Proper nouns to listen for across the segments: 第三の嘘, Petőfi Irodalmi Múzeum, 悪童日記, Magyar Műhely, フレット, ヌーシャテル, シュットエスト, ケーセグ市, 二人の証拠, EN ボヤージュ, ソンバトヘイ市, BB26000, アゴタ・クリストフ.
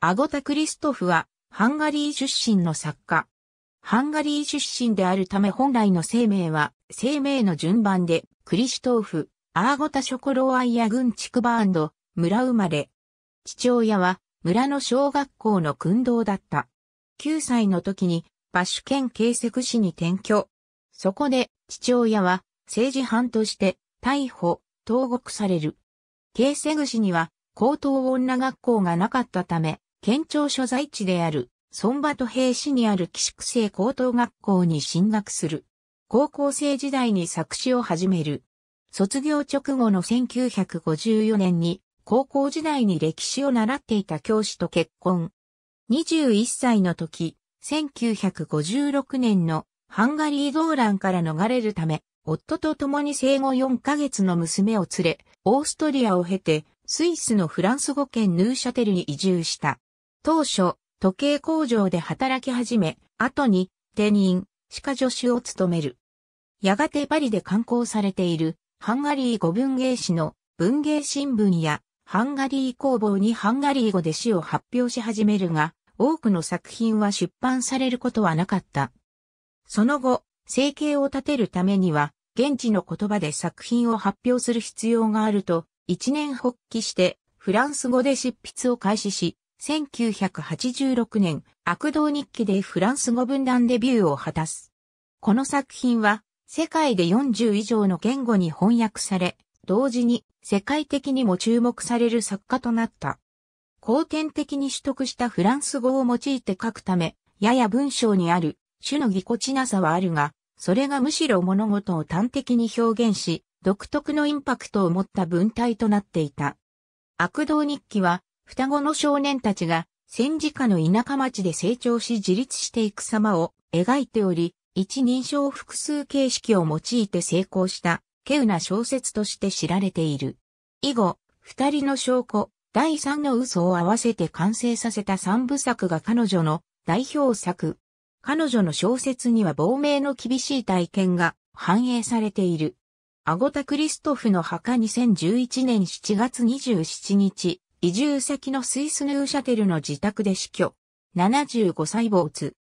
アゴタ・クリストフは、ハンガリー出身の作家。ハンガリー出身であるため本来の姓名は、姓名の順番で、クリシュトーフ、アーゴタ・ショコロワイヤ郡チクバーンド、村生まれ。父親は、村の小学校の訓導だった。9歳の時に、バシュ県ケーセク市に転居。そこで、父親は、政治犯として、逮捕、投獄される。ケーセグ市には、高等女学校がなかったため、県庁所在地である、ソンバトヘイ市にある寄宿制高等学校に進学する。高校生時代に作詞を始める。卒業直後の1954年に、高校時代に歴史を習っていた教師と結婚。21歳の時、1956年のハンガリー動乱から逃れるため、夫と共に生後4ヶ月の娘を連れ、オーストリアを経て、スイスのフランス語圏ヌーシャテルに移住した。当初、時計工場で働き始め、後に、転任、歯科助手を務める。やがてパリで刊行されている、ハンガリー語文芸誌の文芸新聞や、ハンガリー工房にハンガリー語で詩を発表し始めるが、多くの作品は出版されることはなかった。その後、生計を立てるためには、現地の言葉で作品を発表する必要があると、一念発起して、フランス語で執筆を開始し、1986年、悪童日記でフランス語文壇デビューを果たす。この作品は、世界で40以上の言語に翻訳され、同時に世界的にも注目される作家となった。後天的に取得したフランス語を用いて書くため、やや文章にある種のぎこちなさはあるが、それがむしろ物事を端的に表現し、独特のインパクトを持った文体となっていた。悪童日記は、双子の少年たちが戦時下の田舎町で成長し自立していく様を描いており、一人称複数形式を用いて成功した、稀有な小説として知られている。以後、二人の証拠、第三の嘘を合わせて完成させた三部作が彼女の代表作。彼女の小説には亡命の厳しい体験が反映されている。アゴタ・クリストフの墓2011年7月27日、移住先のスイスヌーシャテルの自宅で死去。75歳没。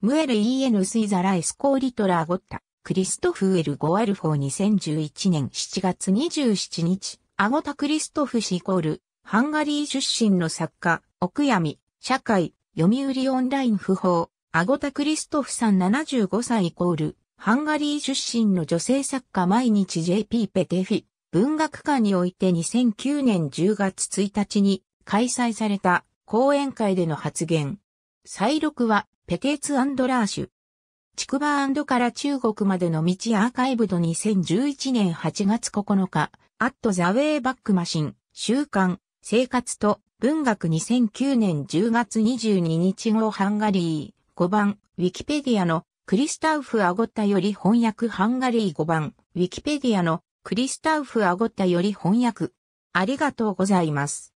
ムエル・イエヌ・スイザラ・エスコーリトラ・アゴタ・クリストフ・エル・ゴアルフォー2011年7月27日、アゴタ・クリストフ氏=ハンガリー出身の作家、奥闇、社会、読売オンライン訃報、アゴタ・クリストフさん75歳=ハンガリー出身の女性作家毎日 JP ペテフィ、文学館において2009年10月1日に開催された講演会での発言。再録はペテーツ&ラーシュ。チクバーンドから中国までの道アーカイブド2011年8月9日、アット・ザ・ウェイ・バック・マシン、週刊。生活と文学2009年10月22日号ハンガリー語版ウィキペディアのクリスタウフ・アゴタより翻訳ハンガリー語版ウィキペディアのクリスタウフ・アゴタより翻訳ありがとうございます。